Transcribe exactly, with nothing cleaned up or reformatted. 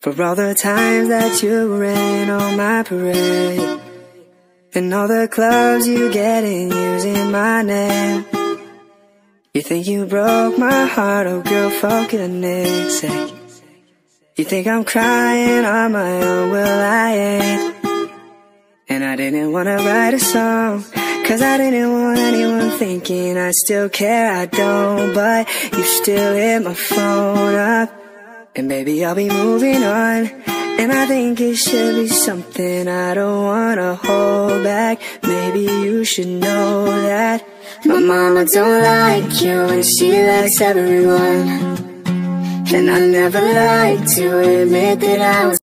For all the times that you rain on my parade, and all the clubs you get in using my name. You think you broke my heart, oh girl, for goodness sake. You think I'm crying on my own, well I ain't. And I didn't wanna write a song, cause I didn't want anyone thinking I still care, I don't. But you still hit my phone up, and baby, I'll be moving on. And I think it should be something I don't wanna hold back. Maybe you should know that my mama don't like you and she likes everyone. And I never liked to admit that I was